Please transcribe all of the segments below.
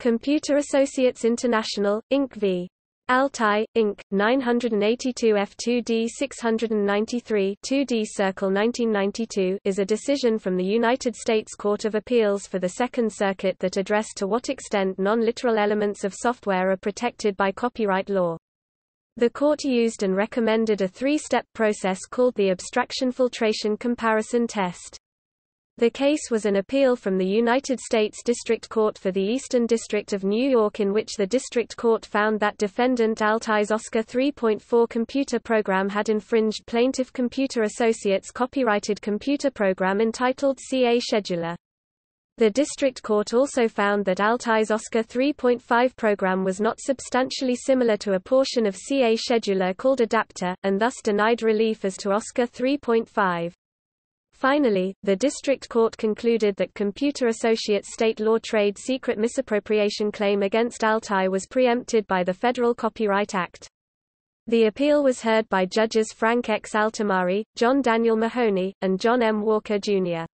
Computer Associates International, Inc. v. Altai, Inc., 982 F2D 693 2D Circle 1992 is a decision from the United States Court of Appeals for the Second Circuit that addressed to what extent non-literal elements of software are protected by copyright law. The court used and recommended a three-step process called the Abstraction-Filtration-Comparison test. The case was an appeal from the United States District Court for the Eastern District of New York, in which the District Court found that defendant Altai's Oscar 3.4 computer program had infringed plaintiff Computer Associates' copyrighted computer program entitled CA Scheduler. The District Court also found that Altai's Oscar 3.5 program was not substantially similar to a portion of CA Scheduler called Adapter, and thus denied relief as to Oscar 3.5. Finally, the District Court concluded that Computer Associates' state law trade secret misappropriation claim against Altai was preempted by the Federal Copyright Act. The appeal was heard by judges Frank X. Altamari, John Daniel Mahoney, and John M. Walker, Jr.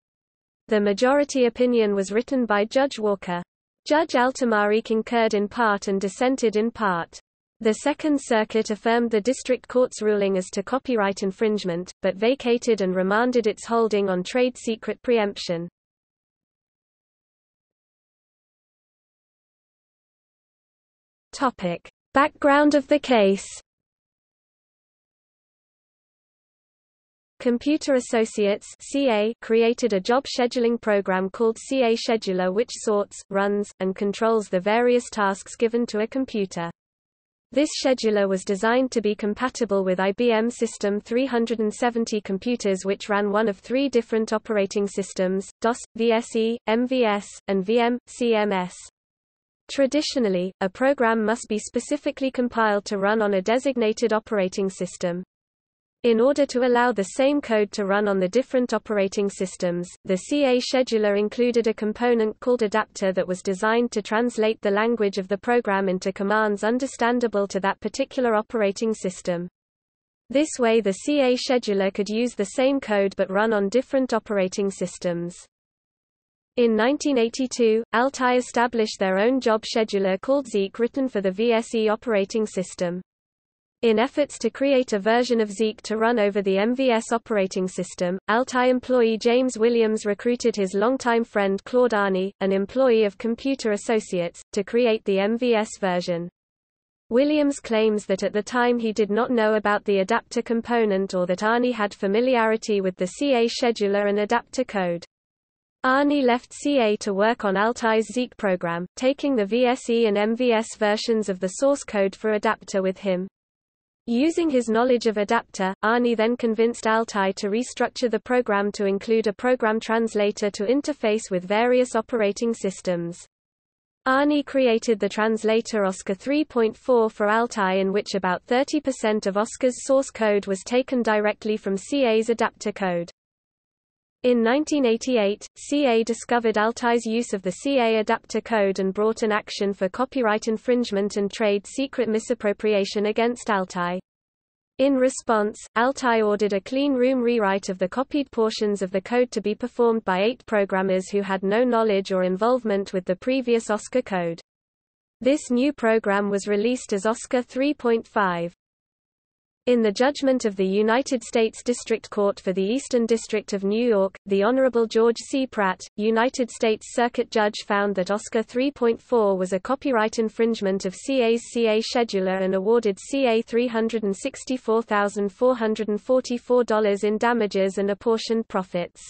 The majority opinion was written by Judge Walker. Judge Altamari concurred in part and dissented in part. The Second Circuit affirmed the District Court's ruling as to copyright infringement, but vacated and remanded its holding on trade secret preemption. Topic: Background of the case. Computer Associates (CA) created a job scheduling program called CA Scheduler, which sorts, runs, and controls the various tasks given to a computer. This scheduler was designed to be compatible with IBM System 370 computers, which ran one of three different operating systems: DOS, VSE, MVS, and VM/CMS. Traditionally, a program must be specifically compiled to run on a designated operating system. In order to allow the same code to run on the different operating systems, the CA scheduler included a component called Adapter that was designed to translate the language of the program into commands understandable to that particular operating system. This way, the CA scheduler could use the same code but run on different operating systems. In 1982, Altai established their own job scheduler called Zeke, written for the VSE operating system. In efforts to create a version of Zeke to run over the MVS operating system, Altai employee James Williams recruited his longtime friend Claude Arney, an employee of Computer Associates, to create the MVS version. Williams claims that at the time he did not know about the Adapter component or that Arney had familiarity with the CA scheduler and Adapter code. Arney left CA to work on Altai's Zeke program, taking the VSE and MVS versions of the source code for Adapter with him. Using his knowledge of Adapter, Arney then convinced Altai to restructure the program to include a program translator to interface with various operating systems. Arney created the translator Oscar 3.4 for Altai, in which about 30% of Oscar's source code was taken directly from CA's Adapter code. In 1988, CA discovered Altai's use of the CA Adapter code and brought an action for copyright infringement and trade secret misappropriation against Altai. In response, Altai ordered a clean room rewrite of the copied portions of the code to be performed by 8 programmers who had no knowledge or involvement with the previous Oscar code. This new program was released as Oscar 3.5. In the judgment of the United States District Court for the Eastern District of New York, the Honorable George C. Pratt, United States Circuit Judge, found that Oscar 3.4 was a copyright infringement of CA's CA scheduler and awarded CA $364,444 in damages and apportioned profits.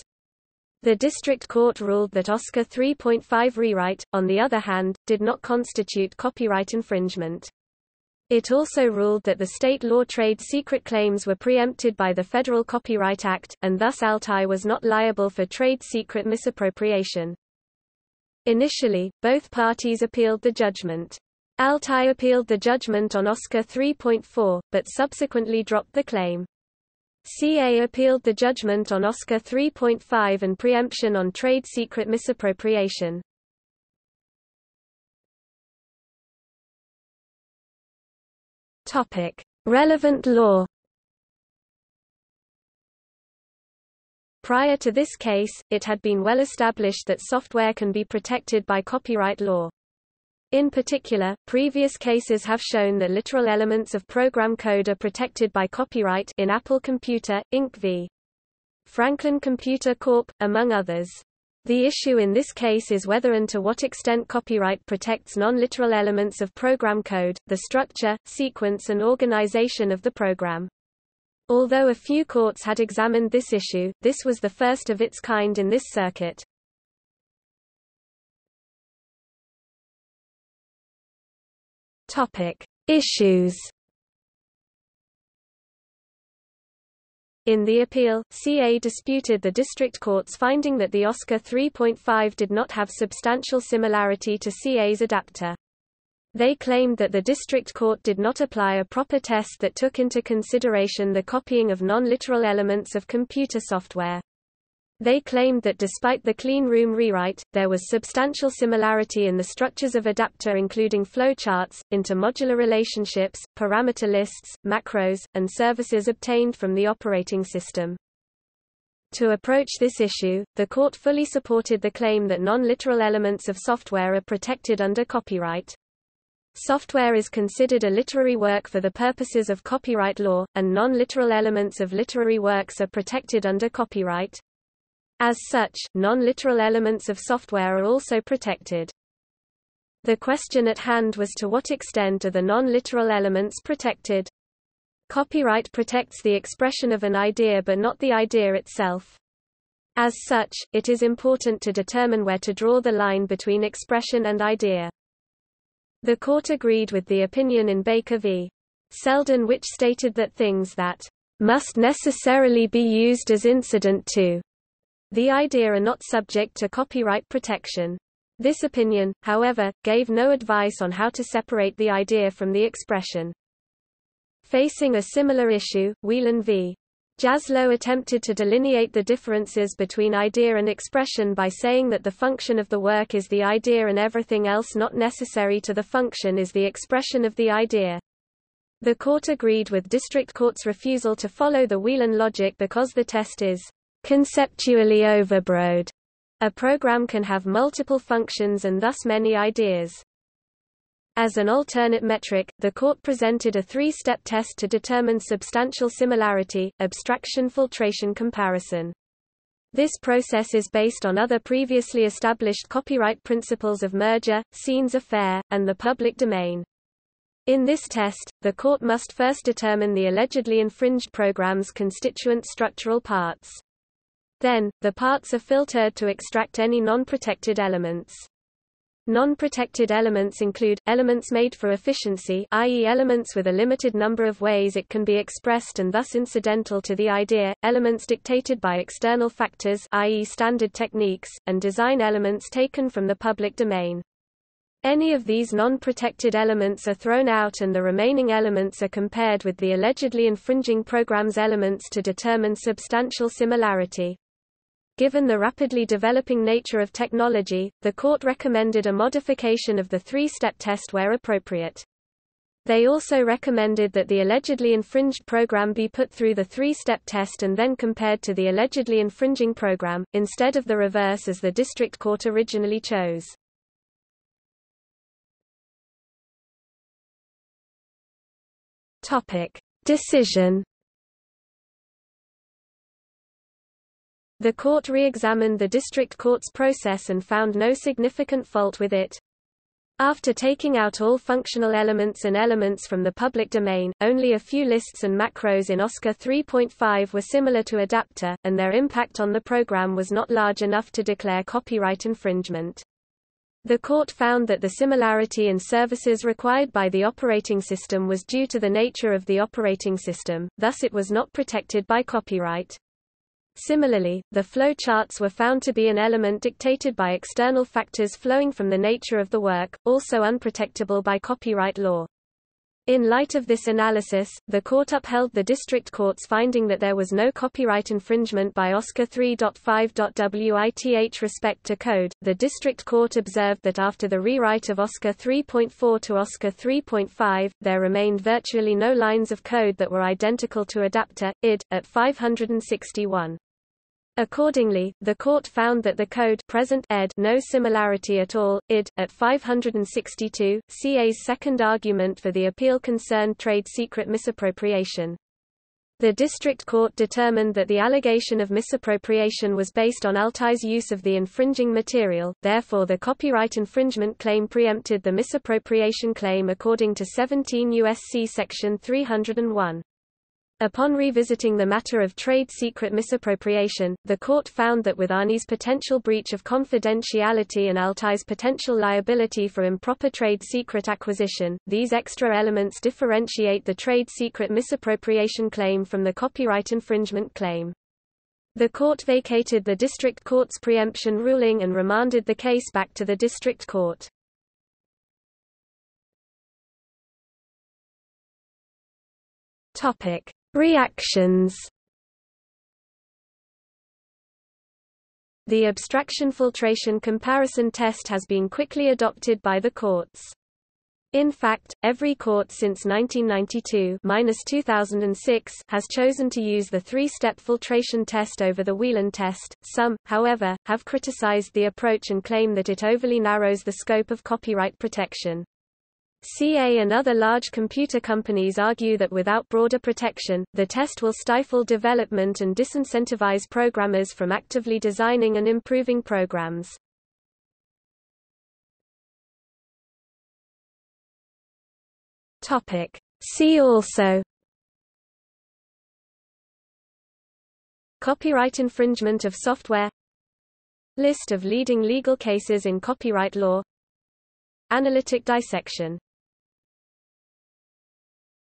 The District Court ruled that Oscar 3.5 rewrite, on the other hand, did not constitute copyright infringement. It also ruled that the state law trade secret claims were preempted by the Federal Copyright Act, and thus Altai was not liable for trade secret misappropriation. Initially, both parties appealed the judgment. Altai appealed the judgment on Oscar 3.4, but subsequently dropped the claim. CA appealed the judgment on Oscar 3.5 and preemption on trade secret misappropriation. Topic: Relevant law. Prior to this case, it had been well established that software can be protected by copyright law. In particular, previous cases have shown that literal elements of program code are protected by copyright in Apple Computer, Inc. v. Franklin Computer Corp., among others. The issue in this case is whether and to what extent copyright protects non-literal elements of program code, the structure, sequence and organization of the program. Although a few courts had examined this issue, this was the first of its kind in this circuit. Topic: Issues. In the appeal, CA disputed the district court's finding that the Oscar 3.5 did not have substantial similarity to CA's adapter. They claimed that the district court did not apply a proper test that took into consideration the copying of non-literal elements of computer software. They claimed that despite the clean room rewrite, there was substantial similarity in the structures of adapter, including flowcharts, intermodular relationships, parameter lists, macros, and services obtained from the operating system. To approach this issue, the court fully supported the claim that non-literal elements of software are protected under copyright. Software is considered a literary work for the purposes of copyright law, and non-literal elements of literary works are protected under copyright. As such, non-literal elements of software are also protected. The question at hand was to what extent are the non-literal elements protected. Copyright protects the expression of an idea but not the idea itself. As such, it is important to determine where to draw the line between expression and idea. The court agreed with the opinion in Baker v. Selden, which stated that things that must necessarily be used as incident to the idea are not subject to copyright protection. This opinion, however, gave no advice on how to separate the idea from the expression. Facing a similar issue, Whelan v. Jaslow attempted to delineate the differences between idea and expression by saying that the function of the work is the idea and everything else not necessary to the function is the expression of the idea. The court agreed with district court's refusal to follow the Whelan logic because the test is conceptually overbroad. A program can have multiple functions and thus many ideas. As an alternate metric, the court presented a three-step test to determine substantial similarity, abstraction-filtration-comparison. This process is based on other previously established copyright principles of merger, scenes affair, and the public domain. In this test, the court must first determine the allegedly infringed program's constituent structural parts. Then, the parts are filtered to extract any non-protected elements. Non-protected elements include, elements made for efficiency, i.e. elements with a limited number of ways it can be expressed and thus incidental to the idea, elements dictated by external factors, i.e. standard techniques, and design elements taken from the public domain. Any of these non-protected elements are thrown out and the remaining elements are compared with the allegedly infringing program's elements to determine substantial similarity. Given the rapidly developing nature of technology, the court recommended a modification of the three-step test where appropriate. They also recommended that the allegedly infringed program be put through the three-step test and then compared to the allegedly infringing program, instead of the reverse as the district court originally chose. Topic: Decision. The court re-examined the district court's process and found no significant fault with it. After taking out all functional elements and elements from the public domain, only a few lists and macros in Oscar 3.5 were similar to Adapter, and their impact on the program was not large enough to declare copyright infringement. The court found that the similarity in services required by the operating system was due to the nature of the operating system, thus it was not protected by copyright. Similarly, the flowcharts were found to be an element dictated by external factors flowing from the nature of the work, also unprotectable by copyright law. In light of this analysis, the court upheld the district court's finding that there was no copyright infringement by Oscar 3.5.With respect to code. The district court observed that after the rewrite of Oscar 3.4 to Oscar 3.5, there remained virtually no lines of code that were identical to Adapter, id. At 561. Accordingly, the court found that the code present ed no similarity at all. Id. At 562, CA's second argument for the appeal concerned trade secret misappropriation. The district court determined that the allegation of misappropriation was based on Altai's use of the infringing material, therefore the copyright infringement claim preempted the misappropriation claim according to 17 U.S.C. Section 301. Upon revisiting the matter of trade secret misappropriation, the court found that with Arney's potential breach of confidentiality and Altai's potential liability for improper trade secret acquisition, these extra elements differentiate the trade secret misappropriation claim from the copyright infringement claim. The court vacated the district court's preemption ruling and remanded the case back to the district court. Reactions. The abstraction-filtration-comparison test has been quickly adopted by the courts. In fact, every court since 1992-2006 has chosen to use the three-step filtration test over the Whelan test. Some, however, have criticized the approach and claim that it overly narrows the scope of copyright protection. CA and other large computer companies argue that without broader protection, the test will stifle development and disincentivize programmers from actively designing and improving programs. See also: Copyright infringement of software, List of leading legal cases in copyright law, Analytic dissection.